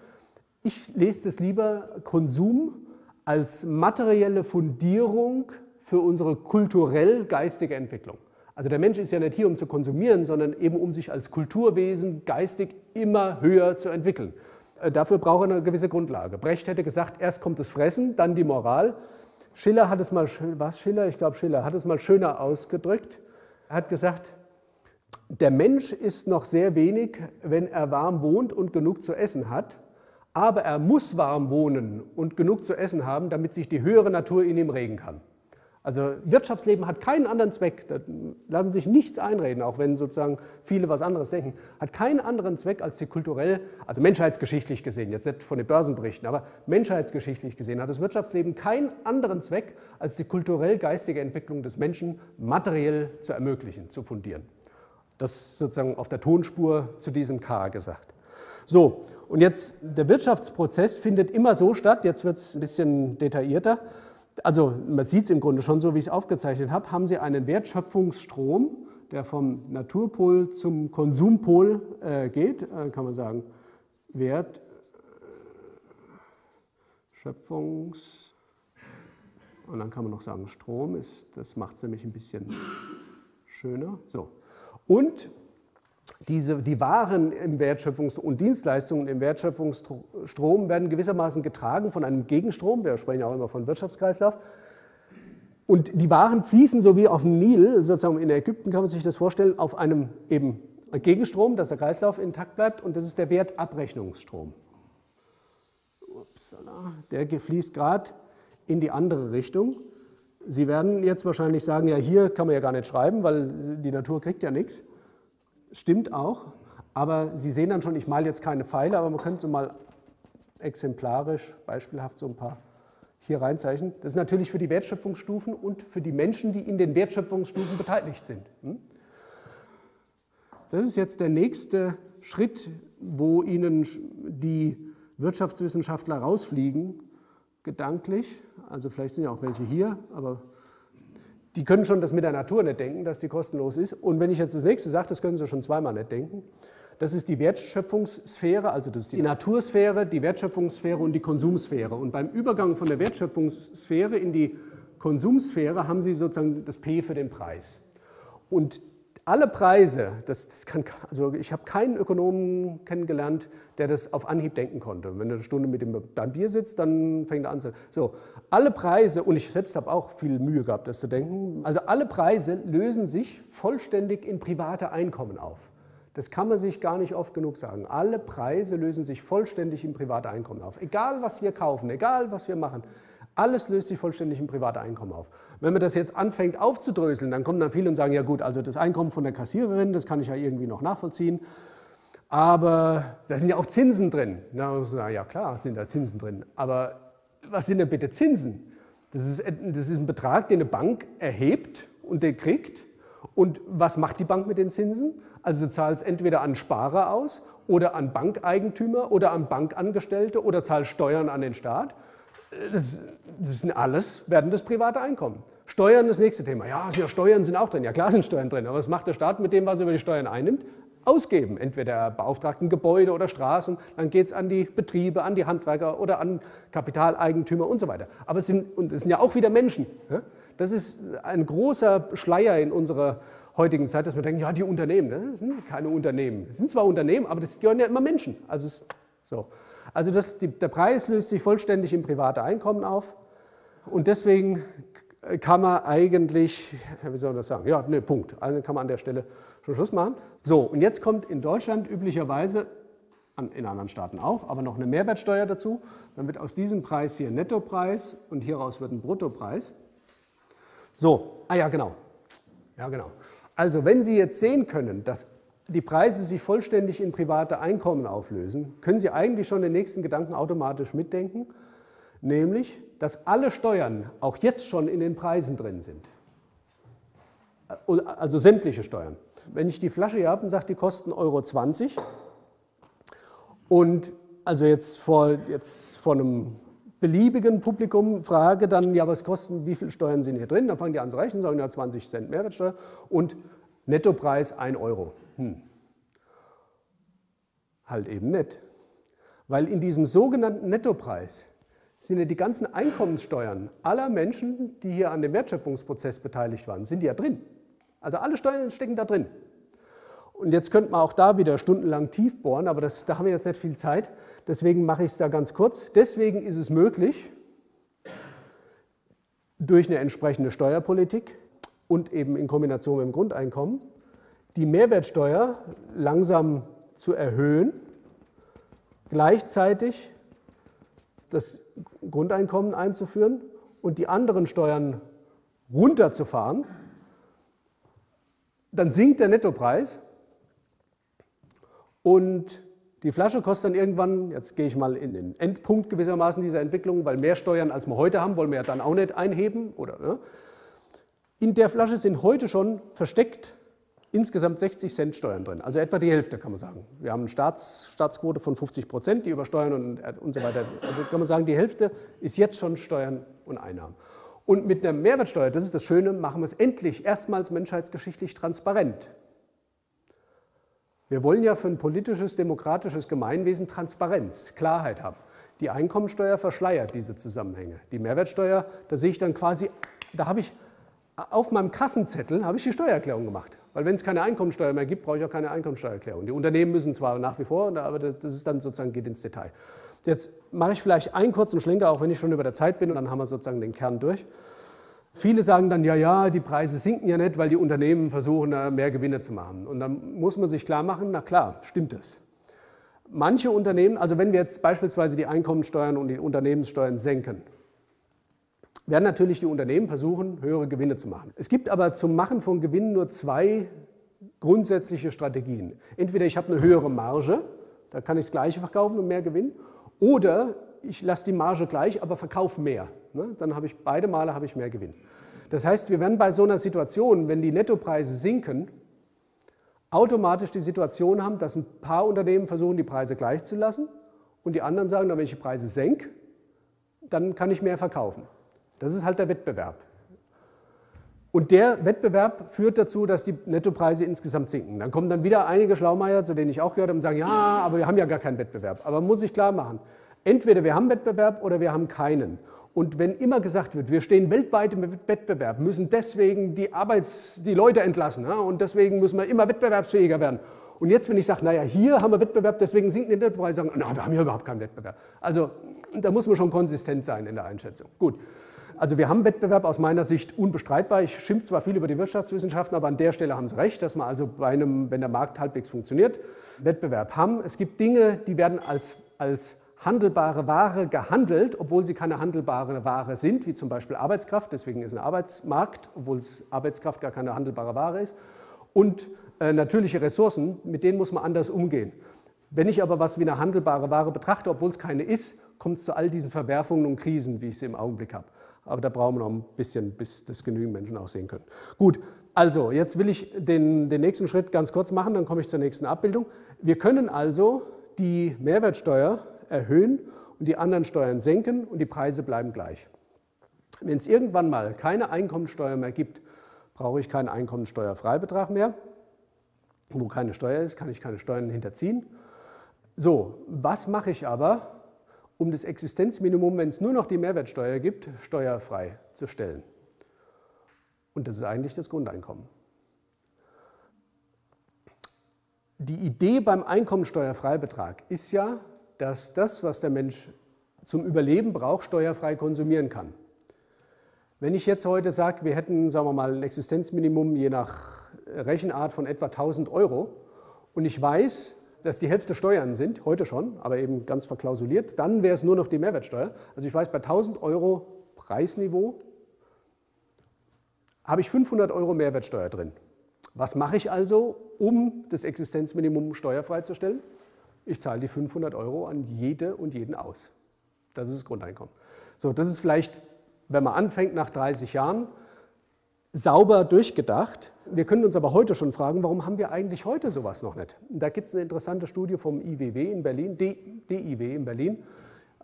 Ich lese das lieber Konsum als materielle Fundierung für unsere kulturell-geistige Entwicklung. Also der Mensch ist ja nicht hier, um zu konsumieren, sondern eben um sich als Kulturwesen geistig immer höher zu entwickeln. Dafür braucht er eine gewisse Grundlage. Brecht hätte gesagt, erst kommt das Fressen, dann die Moral. Schiller hat es mal, was Schiller? Ich glaube Schiller hat es mal schöner ausgedrückt. Er hat gesagt, der Mensch ist noch sehr wenig, wenn er warm wohnt und genug zu essen hat, aber er muss warm wohnen und genug zu essen haben, damit sich die höhere Natur in ihm regen kann. Also Wirtschaftsleben hat keinen anderen Zweck, da lassen sich nichts einreden, auch wenn sozusagen viele was anderes denken, hat keinen anderen Zweck als die kulturell, also menschheitsgeschichtlich gesehen, jetzt nicht von den Börsenberichten, aber menschheitsgeschichtlich gesehen hat das Wirtschaftsleben keinen anderen Zweck, als die kulturell-geistige Entwicklung des Menschen materiell zu ermöglichen, zu fundieren. Das sozusagen auf der Tonspur zu diesem K gesagt. So, und jetzt der Wirtschaftsprozess findet immer so statt, jetzt wird es ein bisschen detaillierter. Also man sieht es im Grunde schon so, wie ich es aufgezeichnet habe, haben Sie einen Wertschöpfungsstrom, der vom Naturpol zum Konsumpol äh, geht, äh, kann man sagen, Wertschöpfungs, und dann kann man noch sagen, Strom, ist, das macht es nämlich ein bisschen schöner. So. Und diese, die Waren im Wertschöpfungs- und Dienstleistungen im Wertschöpfungsstrom werden gewissermaßen getragen von einem Gegenstrom, wir sprechen ja auch immer von Wirtschaftskreislauf, und die Waren fließen so wie auf dem Nil, sozusagen in Ägypten kann man sich das vorstellen, auf einem eben Gegenstrom, dass der Kreislauf intakt bleibt, und das ist der Wertabrechnungsstrom. Upsala, der fließt gerade in die andere Richtung. Sie werden jetzt wahrscheinlich sagen, ja, hier kann man ja gar nicht schreiben, weil die Natur kriegt ja nichts. Stimmt auch, aber Sie sehen dann schon, ich male jetzt keine Pfeile, aber man könnte so mal exemplarisch, beispielhaft so ein paar hier reinzeichnen. Das ist natürlich für die Wertschöpfungsstufen und für die Menschen, die in den Wertschöpfungsstufen beteiligt sind. Das ist jetzt der nächste Schritt, wo Ihnen die Wirtschaftswissenschaftler rausfliegen, gedanklich, also vielleicht sind ja auch welche hier, aber die können schon das mit der Natur nicht denken, dass die kostenlos ist. Und wenn ich jetzt das nächste sage, das können Sie schon zweimal nicht denken, das ist die Wertschöpfungssphäre, also das ist die Natursphäre, die Wertschöpfungssphäre und die Konsumsphäre. Und beim Übergang von der Wertschöpfungssphäre in die Konsumsphäre haben Sie sozusagen das P für den Preis. Und alle Preise, das, das kann, also ich habe keinen Ökonomen kennengelernt, der das auf Anhieb denken konnte. Wenn du eine Stunde mit dem beim Bier sitzt, dann fängt er an zu. So, alle Preise, und ich selbst habe auch viel Mühe gehabt, das zu denken, also alle Preise lösen sich vollständig in private Einkommen auf. Das kann man sich gar nicht oft genug sagen. Alle Preise lösen sich vollständig in private Einkommen auf. Egal, was wir kaufen, egal, was wir machen. Alles löst sich vollständig im privaten Einkommen auf. Wenn man das jetzt anfängt aufzudröseln, dann kommen dann viele und sagen, ja gut, also das Einkommen von der Kassiererin, das kann ich ja irgendwie noch nachvollziehen, aber da sind ja auch Zinsen drin. Na, muss man sagen, ja klar, sind da Zinsen drin, aber was sind denn bitte Zinsen? Das ist, das ist ein Betrag, den eine Bank erhebt und der kriegt, und was macht die Bank mit den Zinsen? Also du zahlst entweder an Sparer aus oder an Bankeigentümer oder an Bankangestellte oder zahlst Steuern an den Staat. Das, das sind alles, werden das private Einkommen. Steuern, das nächste Thema. Ja, ja, Steuern sind auch drin. Ja, klar sind Steuern drin. Aber was macht der Staat mit dem, was er über die Steuern einnimmt? Ausgeben. Entweder beauftragten Gebäude oder Straßen. Dann geht es an die Betriebe, an die Handwerker oder an Kapitaleigentümer und so weiter. Aber es sind, und es sind ja auch wieder Menschen. Das ist ein großer Schleier in unserer heutigen Zeit, dass wir denken, ja, die Unternehmen. Das sind keine Unternehmen. Es sind zwar Unternehmen, aber das gehören ja immer Menschen. Also es, so. Also das, die, der Preis löst sich vollständig im private Einkommen auf, und deswegen kann man eigentlich, wie soll man das sagen, ja, ne, Punkt, also kann man an der Stelle schon Schluss machen. So, und jetzt kommt in Deutschland üblicherweise, an, in anderen Staaten auch, aber noch eine Mehrwertsteuer dazu, dann wird aus diesem Preis hier Nettopreis und hieraus wird ein Bruttopreis. So, ah ja, genau, ja genau. Also wenn Sie jetzt sehen können, dass die Preise sich vollständig in private Einkommen auflösen, können Sie eigentlich schon den nächsten Gedanken automatisch mitdenken, nämlich, dass alle Steuern auch jetzt schon in den Preisen drin sind. Also sämtliche Steuern. Wenn ich die Flasche hier habe und sage, die kosten Euro zwanzig, und also jetzt vor, jetzt vor einem beliebigen Publikum frage dann, ja, was kosten, wie viele Steuern sind hier drin? Dann fangen die an zu rechnen, sagen, ja, zwanzig Cent Mehrwertsteuer und Nettopreis ein Euro. Hm. Halt eben nicht. Weil in diesem sogenannten Nettopreis sind ja die ganzen Einkommenssteuern aller Menschen, die hier an dem Wertschöpfungsprozess beteiligt waren, sind ja drin. Also alle Steuern stecken da drin. Und jetzt könnte man auch da wieder stundenlang tief bohren, aber das, da haben wir jetzt nicht viel Zeit, deswegen mache ich es da ganz kurz. Deswegen ist es möglich, durch eine entsprechende Steuerpolitik und eben in Kombination mit dem Grundeinkommen, die Mehrwertsteuer langsam zu erhöhen, gleichzeitig das Grundeinkommen einzuführen und die anderen Steuern runterzufahren, dann sinkt der Nettopreis und die Flasche kostet dann irgendwann, jetzt gehe ich mal in den Endpunkt gewissermaßen dieser Entwicklung, weil mehr Steuern als wir heute haben, wollen wir ja dann auch nicht einheben oder ne? In der Flasche sind heute schon versteckt insgesamt sechzig Cent Steuern drin, also etwa die Hälfte kann man sagen. Wir haben eine Staats, Staatsquote von fünfzig Prozent, die über Steuern und, und so weiter, also kann man sagen, die Hälfte ist jetzt schon Steuern und Einnahmen. Und mit einer Mehrwertsteuer, das ist das Schöne, machen wir es endlich erstmals menschheitsgeschichtlich transparent. Wir wollen ja für ein politisches, demokratisches Gemeinwesen Transparenz, Klarheit haben. Die Einkommensteuer verschleiert diese Zusammenhänge. Die Mehrwertsteuer, da sehe ich dann quasi, da habe ich auf meinem Kassenzettel habe ich die Steuererklärung gemacht. Weil wenn es keine Einkommensteuer mehr gibt, brauche ich auch keine Einkommensteuererklärung. Die Unternehmen müssen zwar nach wie vor, aber das ist dann sozusagen, geht ins Detail. Jetzt mache ich vielleicht einen kurzen Schlenker, auch wenn ich schon über der Zeit bin, und dann haben wir sozusagen den Kern durch. Viele sagen dann, ja, ja, die Preise sinken ja nicht, weil die Unternehmen versuchen, mehr Gewinne zu machen. Und dann muss man sich klar machen, na klar, stimmt das. Manche Unternehmen, also wenn wir jetzt beispielsweise die Einkommensteuern und die Unternehmenssteuern senken, werden natürlich die Unternehmen versuchen, höhere Gewinne zu machen. Es gibt aber zum Machen von Gewinnen nur zwei grundsätzliche Strategien. Entweder ich habe eine höhere Marge, da kann ich das Gleiche verkaufen und mehr Gewinn, oder ich lasse die Marge gleich, aber verkaufe mehr. Dann habe ich beide Male habe ich mehr Gewinn. Das heißt, wir werden bei so einer Situation, wenn die Nettopreise sinken, automatisch die Situation haben, dass ein paar Unternehmen versuchen, die Preise gleich zu lassen und die anderen sagen, wenn ich die Preise senke, dann kann ich mehr verkaufen. Das ist halt der Wettbewerb. Und der Wettbewerb führt dazu, dass die Nettopreise insgesamt sinken. Dann kommen dann wieder einige Schlaumeier, zu denen ich auch gehört habe, und sagen, ja, aber wir haben ja gar keinen Wettbewerb. Aber man muss sich klar machen, entweder wir haben Wettbewerb oder wir haben keinen. Und wenn immer gesagt wird, wir stehen weltweit im Wettbewerb, müssen deswegen die, Arbeits-, die Leute entlassen, ja, und deswegen müssen wir immer wettbewerbsfähiger werden. Und jetzt, wenn ich sage, naja, hier haben wir Wettbewerb, deswegen sinken die Nettopreise, sagen, na, wir haben hier überhaupt keinen Wettbewerb. Also da muss man schon konsistent sein in der Einschätzung. Gut. Also wir haben Wettbewerb aus meiner Sicht unbestreitbar. Ich schimpfe zwar viel über die Wirtschaftswissenschaften, aber an der Stelle haben sie recht, dass man also bei einem, wenn der Markt halbwegs funktioniert, Wettbewerb haben. Es gibt Dinge, die werden als, als handelbare Ware gehandelt, obwohl sie keine handelbare Ware sind, wie zum Beispiel Arbeitskraft. Deswegen ist ein Arbeitsmarkt, obwohl Arbeitskraft gar keine handelbare Ware ist. Und äh, natürliche Ressourcen, mit denen muss man anders umgehen. Wenn ich aber was wie eine handelbare Ware betrachte, obwohl es keine ist, kommt es zu all diesen Verwerfungen und Krisen, wie ich sie im Augenblick habe. Aber da brauchen wir noch ein bisschen, bis das genügend Menschen auch sehen können. Gut, also jetzt will ich den, den nächsten Schritt ganz kurz machen, dann komme ich zur nächsten Abbildung. Wir können also die Mehrwertsteuer erhöhen und die anderen Steuern senken und die Preise bleiben gleich. Wenn es irgendwann mal keine Einkommensteuer mehr gibt, brauche ich keinen Einkommensteuerfreibetrag mehr. Wo keine Steuer ist, kann ich keine Steuern hinterziehen. So, was mache ich aber, um das Existenzminimum, wenn es nur noch die Mehrwertsteuer gibt, steuerfrei zu stellen? Und das ist eigentlich das Grundeinkommen. Die Idee beim Einkommensteuerfreibetrag ist ja, dass das, was der Mensch zum Überleben braucht, steuerfrei konsumieren kann. Wenn ich jetzt heute sage, wir hätten, sagen wir mal, ein Existenzminimum je nach Rechenart von etwa tausend Euro und ich weiß, dass die Hälfte Steuern sind, heute schon, aber eben ganz verklausuliert, dann wäre es nur noch die Mehrwertsteuer. Also ich weiß, bei tausend Euro Preisniveau habe ich fünfhundert Euro Mehrwertsteuer drin. Was mache ich also, um das Existenzminimum steuerfrei zu stellen? Ich zahle die fünfhundert Euro an jede und jeden aus. Das ist das Grundeinkommen. So, das ist vielleicht, wenn man anfängt nach dreißig Jahren, sauber durchgedacht. Wir können uns aber heute schon fragen, warum haben wir eigentlich heute sowas noch nicht? Da gibt es eine interessante Studie vom I W W in Berlin, D I W in Berlin.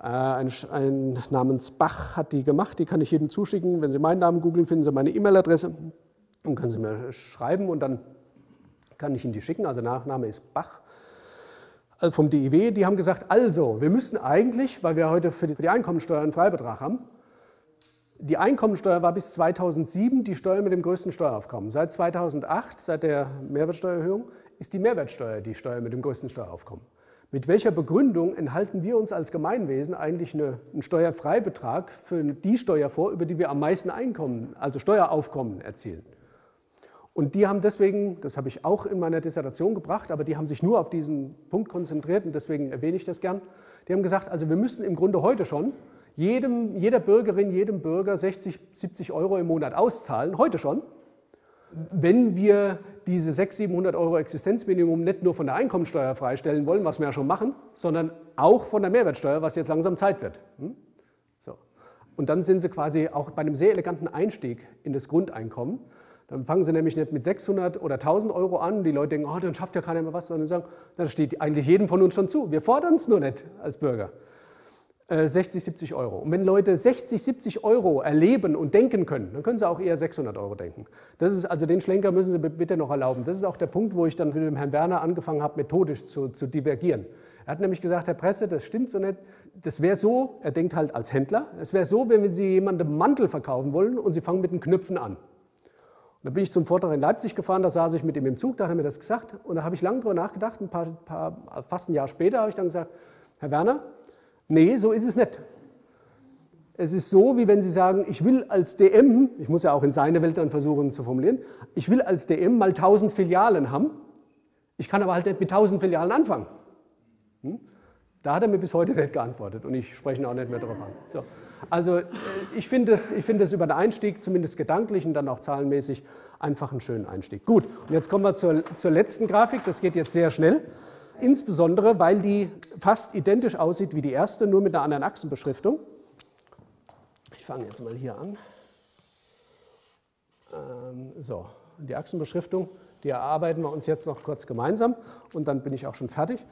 Äh, ein, ein namens Bach hat die gemacht, die kann ich jedem zuschicken. Wenn Sie meinen Namen googeln, finden Sie meine E-Mail-Adresse und können Sie mir schreiben und dann kann ich Ihnen die schicken. Also Nachname ist Bach äh, vom D I W. Die haben gesagt, also wir müssen eigentlich, weil wir heute für die, für die Einkommensteuer einen Freibetrag haben, die Einkommensteuer war bis zweitausendsieben die Steuer mit dem größten Steueraufkommen. Seit zweitausendacht, seit der Mehrwertsteuererhöhung, ist die Mehrwertsteuer die Steuer mit dem größten Steueraufkommen. Mit welcher Begründung enthalten wir uns als Gemeinwesen eigentlich eine, einen Steuerfreibetrag für die Steuer vor, über die wir am meisten Einkommen, also Steueraufkommen erzielen? Und die haben deswegen, das habe ich auch in meiner Dissertation gebracht, aber die haben sich nur auf diesen Punkt konzentriert und deswegen erwähne ich das gern. Die haben gesagt, also wir müssen im Grunde heute schon Jedem, jeder Bürgerin, jedem Bürger sechzig, siebzig Euro im Monat auszahlen, heute schon, wenn wir diese sechshundert, siebenhundert Euro Existenzminimum nicht nur von der Einkommensteuer freistellen wollen, was wir ja schon machen, sondern auch von der Mehrwertsteuer, was jetzt langsam Zeit wird. Hm? So. Und dann sind Sie quasi auch bei einem sehr eleganten Einstieg in das Grundeinkommen. Dann fangen Sie nämlich nicht mit sechshundert oder tausend Euro an, die Leute denken, oh, dann schafft ja keiner mehr was, sondern sagen, das steht eigentlich jedem von uns schon zu, wir fordern es nur nicht als Bürger. sechzig, siebzig Euro. Und wenn Leute sechzig, siebzig Euro erleben und denken können, dann können sie auch eher sechshundert Euro denken. Das ist, also den Schlenker müssen Sie bitte noch erlauben. Das ist auch der Punkt, wo ich dann mit dem Herrn Werner angefangen habe, methodisch zu, zu divergieren. Er hat nämlich gesagt, Herr Presse, das stimmt so nicht. Das wäre so, er denkt halt als Händler, es wäre so, wenn Sie jemandem Mantel verkaufen wollen und Sie fangen mit den Knöpfen an. Und dann bin ich zum Vortrag in Leipzig gefahren, da saß ich mit ihm im Zug, da hat er mir das gesagt. Und da habe ich lange drüber nachgedacht, ein paar, paar, fast ein Jahr später habe ich dann gesagt, Herr Werner, nee, so ist es nicht. Es ist so, wie wenn Sie sagen, ich will als D M, ich muss ja auch in seine Welt dann versuchen zu formulieren, ich will als D M mal tausend Filialen haben, ich kann aber halt nicht mit tausend Filialen anfangen. Hm? Da hat er mir bis heute nicht geantwortet und ich spreche ihn auch nicht mehr drauf an. So. Also ich finde das, ich find das über den Einstieg, zumindest gedanklich und dann auch zahlenmäßig, einfach einen schönen Einstieg. Gut, und jetzt kommen wir zur, zur letzten Grafik, das geht jetzt sehr schnell. Insbesondere, weil die fast identisch aussieht wie die erste, nur mit einer anderen Achsenbeschriftung. Ich fange jetzt mal hier an. Ähm, so, die Achsenbeschriftung, die erarbeiten wir uns jetzt noch kurz gemeinsam und dann bin ich auch schon fertig.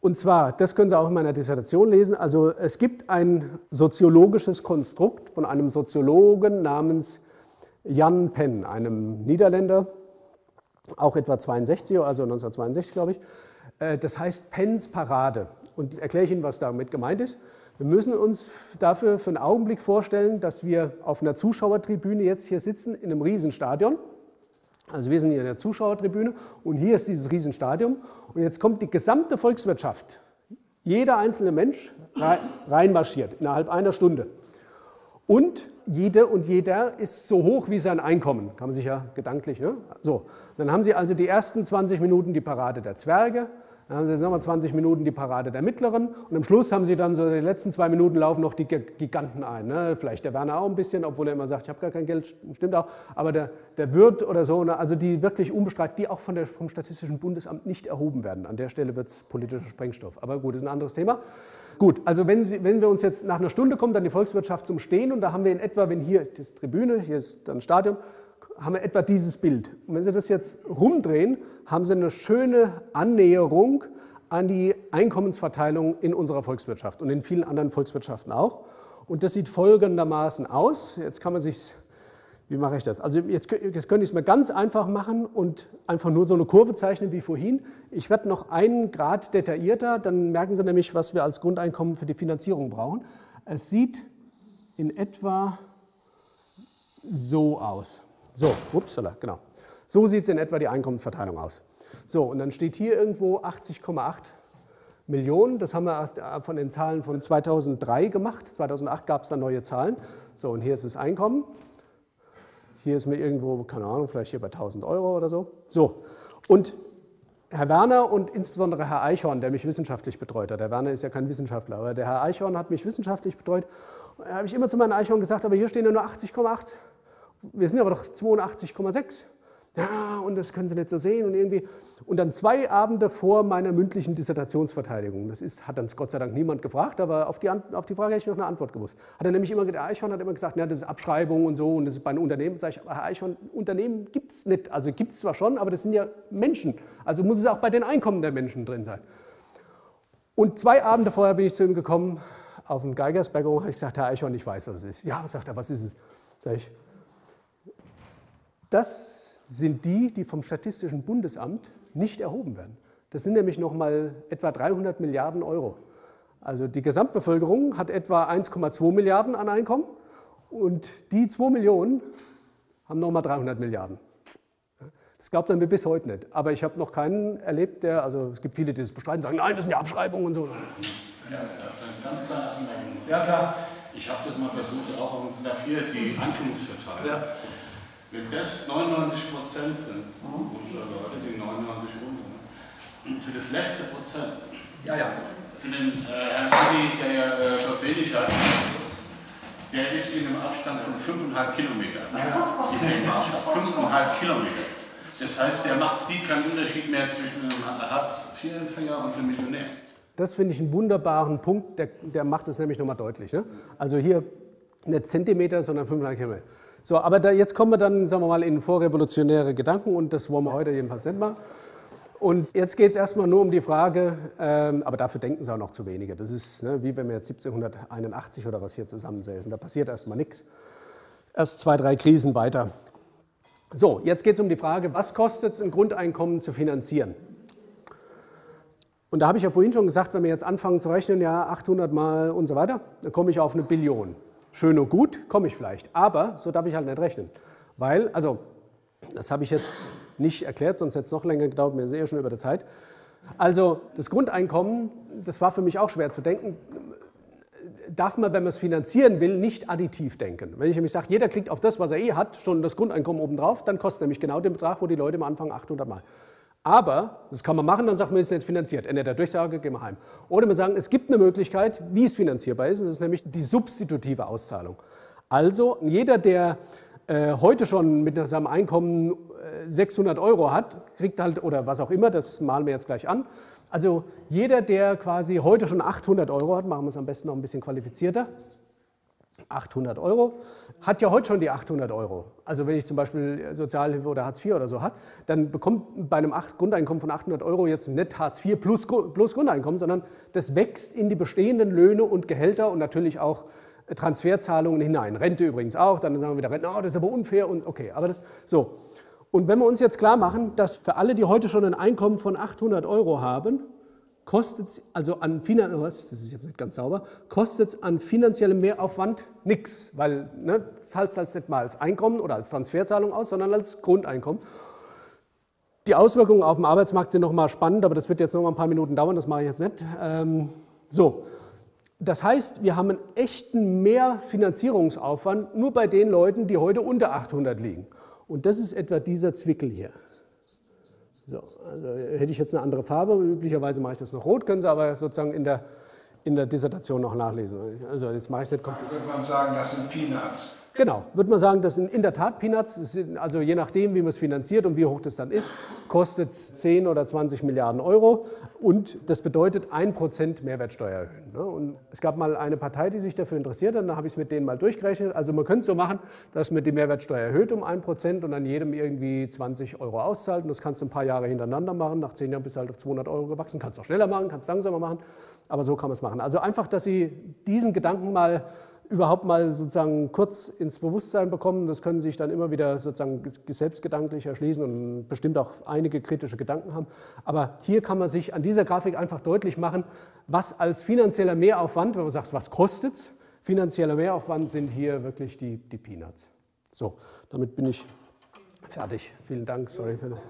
Und zwar, das können Sie auch in meiner Dissertation lesen, also es gibt ein soziologisches Konstrukt von einem Soziologen namens Jan Penn, einem Niederländer, auch etwa zweiundsechzig, also neunzehnhundertzweiundsechzig, glaube ich. Das heißt Pens Parade. Und jetzt erkläre ich Ihnen, was damit gemeint ist. Wir müssen uns dafür für einen Augenblick vorstellen, dass wir auf einer Zuschauertribüne jetzt hier sitzen, in einem Riesenstadion. Also wir sind hier in der Zuschauertribüne und hier ist dieses Riesenstadion. Und jetzt kommt die gesamte Volkswirtschaft, jeder einzelne Mensch reinmarschiert innerhalb einer Stunde. Und jede und jeder ist so hoch wie sein Einkommen, kann man sich ja gedanklich, ne? So, dann haben Sie also die ersten zwanzig Minuten die Parade der Zwerge, dann haben Sie nochmal zwanzig Minuten die Parade der Mittleren und am Schluss haben Sie dann so die letzten zwei Minuten laufen noch die Giganten ein, ne? Vielleicht der Werner auch ein bisschen, obwohl er immer sagt, ich habe gar kein Geld, stimmt auch, aber der, der Wirth oder so, ne? Also die wirklich unbestreitbar, die auch von der, vom Statistischen Bundesamt nicht erhoben werden, an der Stelle wird es politischer Sprengstoff, aber gut, das ist ein anderes Thema. Gut, also wenn, wenn wir uns jetzt nach einer Stunde kommen, dann die Volkswirtschaft zum Stehen und da haben wir in etwa, wenn hier die Tribüne, hier ist dann Stadion, haben wir etwa dieses Bild. Und wenn Sie das jetzt rumdrehen, haben Sie eine schöne Annäherung an die Einkommensverteilung in unserer Volkswirtschaft und in vielen anderen Volkswirtschaften auch. Und das sieht folgendermaßen aus. Jetzt kann man sich, wie mache ich das? Also jetzt, jetzt könnte ich es mir ganz einfach machen und einfach nur so eine Kurve zeichnen wie vorhin. Ich werde noch einen Grad detaillierter, dann merken Sie nämlich, was wir als Grundeinkommen für die Finanzierung brauchen. Es sieht in etwa so aus. So, upsala, genau. So sieht es in etwa die Einkommensverteilung aus. So, und dann steht hier irgendwo achtzig Komma acht Millionen. Das haben wir von den Zahlen von zweitausenddrei gemacht. zweitausendacht gab es dann neue Zahlen. So, und hier ist das Einkommen. Hier ist mir irgendwo, keine Ahnung, vielleicht hier bei tausend Euro oder so. So, und Herr Werner und insbesondere Herr Eichhorn, der mich wissenschaftlich betreut hat. Der Werner ist ja kein Wissenschaftler, aber der Herr Eichhorn hat mich wissenschaftlich betreut. Da habe ich immer zu meinem Eichhorn gesagt, aber hier stehen ja nur achtzig Komma acht. Wir sind aber doch zweiundachtzig Komma sechs. Ja, und das können Sie nicht so sehen. Und irgendwie. Und dann zwei Abende vor meiner mündlichen Dissertationsverteidigung, das ist, hat uns Gott sei Dank niemand gefragt, aber auf die, auf die Frage hätte ich noch eine Antwort gewusst. Hat er nämlich immer, der Eichhorn hat immer gesagt, ja, das ist Abschreibung und so und das ist bei einem Unternehmen. Sag ich, Herr Eichhorn, Unternehmen gibt es nicht. Also gibt es zwar schon, aber das sind ja Menschen. Also muss es auch bei den Einkommen der Menschen drin sein. Und zwei Abende vorher bin ich zu ihm gekommen, auf dem Geigersberg, und habe ich gesagt, Herr Eichhorn, ich weiß, was es ist. Ja, sagt er, was ist es? Sag ich, das sind die, die vom Statistischen Bundesamt nicht erhoben werden. Das sind nämlich nochmal etwa dreihundert Milliarden Euro. Also die Gesamtbevölkerung hat etwa eins Komma zwei Milliarden an Einkommen und die zwei Millionen haben nochmal dreihundert Milliarden. Das glaubt man mir bis heute nicht. Aber ich habe noch keinen erlebt, der, also es gibt viele, die das bestreiten, sagen, nein, das sind ja Abschreibungen und so. Ja, ganz klar. Ja, klar. Ich habe das mal versucht, auch dafür die Einkommensverteilung. Ja. Wenn das neunundneunzig Prozent sind, unsere Leute, die neunundneunzig Runden, und für das letzte Prozent, ja, ja. Für den äh, Herrn Adi, der ja äh, Gott selig hat, der ist in einem Abstand von fünfeinhalb Kilometern. Ja. In dem Abstand, fünfeinhalb Kilometer. Das heißt, der macht, sieht keinen Unterschied mehr zwischen einem Hartz vier Empfänger und einem Millionär. Das finde ich einen wunderbaren Punkt, der, der macht es nämlich nochmal deutlich. Ne? Also hier nicht Zentimeter, sondern fünfeinhalb Kilometer. So, aber da, jetzt kommen wir dann, sagen wir mal, in vorrevolutionäre Gedanken und das wollen wir heute jedenfalls nicht machen. Und jetzt geht es erstmal nur um die Frage, ähm, aber dafür denken sie auch noch zu wenige. Das ist, ne, wie wenn wir jetzt siebzehnhunderteinundachtzig oder was hier zusammensäßen, da passiert erstmal nichts. Erst zwei, drei Krisen weiter. So, jetzt geht es um die Frage, was kostet es, ein Grundeinkommen zu finanzieren? Und da habe ich ja vorhin schon gesagt, wenn wir jetzt anfangen zu rechnen, ja, achthundert mal und so weiter, dann komme ich auf eine Billion. Schön und gut, komme ich vielleicht, aber so darf ich halt nicht rechnen, weil, also Das habe ich jetzt nicht erklärt, sonst hätte es noch länger gedauert, wir sind ja schon über der Zeit. Also das Grundeinkommen, das war für mich auch schwer zu denken, darf man, wenn man es finanzieren will, nicht additiv denken. Wenn ich nämlich sage, jeder kriegt auf das, was er eh hat, schon das Grundeinkommen obendrauf, dann kostet nämlich genau den Betrag, wo die Leute am Anfang achthundert Mal. Aber, das kann man machen, dann sagt man, es ist jetzt finanziert. Ende der Durchsage, gehen wir heim. Oder wir sagen, es gibt eine Möglichkeit, wie es finanzierbar ist, und das ist nämlich die substitutive Auszahlung. Also jeder, der äh, heute schon mit seinem Einkommen äh, sechshundert Euro hat, kriegt halt, oder was auch immer, das malen wir jetzt gleich an. Also jeder, der quasi heute schon achthundert Euro hat, machen wir es am besten noch ein bisschen qualifizierter, achthundert Euro, hat ja heute schon die achthundert Euro. Also wenn ich zum Beispiel Sozialhilfe oder Hartz vier oder so hat, dann bekommt bei einem Grundeinkommen von achthundert Euro jetzt nicht Hartz vier plus, plus Grundeinkommen, sondern das wächst in die bestehenden Löhne und Gehälter und natürlich auch Transferzahlungen hinein. Rente übrigens auch, dann sagen wir wieder Rente, oh, das ist aber unfair und okay, aber das so. Und wenn wir uns jetzt klar machen, dass für alle, die heute schon ein Einkommen von achthundert Euro haben, kostet es also an, das ist jetzt nicht ganz sauber, kostet's an finanziellem Mehraufwand nichts, weil ne, zahlst halt nicht mal als Einkommen oder als Transferzahlung aus, sondern als Grundeinkommen. Die Auswirkungen auf den Arbeitsmarkt sind nochmal spannend, aber das wird jetzt noch mal ein paar Minuten dauern, das mache ich jetzt nicht. Ähm, so, das heißt, wir haben einen echten Mehrfinanzierungsaufwand nur bei den Leuten, die heute unter achthundert liegen. Und das ist etwa dieser Zwickel hier. So, also hätte ich jetzt eine andere Farbe, üblicherweise mache ich das noch rot, können Sie aber sozusagen in der, in der Dissertation noch nachlesen. Also jetzt mache ich es nicht komplett. Würde man sagen, das sind Peanuts. Genau, würde man sagen, das sind in der Tat Peanuts. Also je nachdem, wie man es finanziert und wie hoch das dann ist, kostet es zehn oder zwanzig Milliarden Euro und das bedeutet ein Prozent Mehrwertsteuer erhöhen. Und es gab mal eine Partei, die sich dafür interessiert hat, dann habe ich es mit denen mal durchgerechnet. Also man könnte es so machen, dass man die Mehrwertsteuer erhöht um ein Prozent und an jedem irgendwie zwanzig Euro auszahlt. Und das kannst du ein paar Jahre hintereinander machen. Nach zehn Jahren bist du halt auf zweihundert Euro gewachsen. Kannst du auch schneller machen, kannst langsamer machen, aber so kann man es machen. Also einfach, dass Sie diesen Gedanken mal überhaupt mal sozusagen kurz ins Bewusstsein bekommen, das können Sie sich dann immer wieder sozusagen selbstgedanklich erschließen und bestimmt auch einige kritische Gedanken haben. Aber hier kann man sich an dieser Grafik einfach deutlich machen, was als finanzieller Mehraufwand, wenn man sagt, was kostet es, finanzieller Mehraufwand sind hier wirklich die, die Peanuts. So, damit bin ich fertig. Vielen Dank, sorry für das.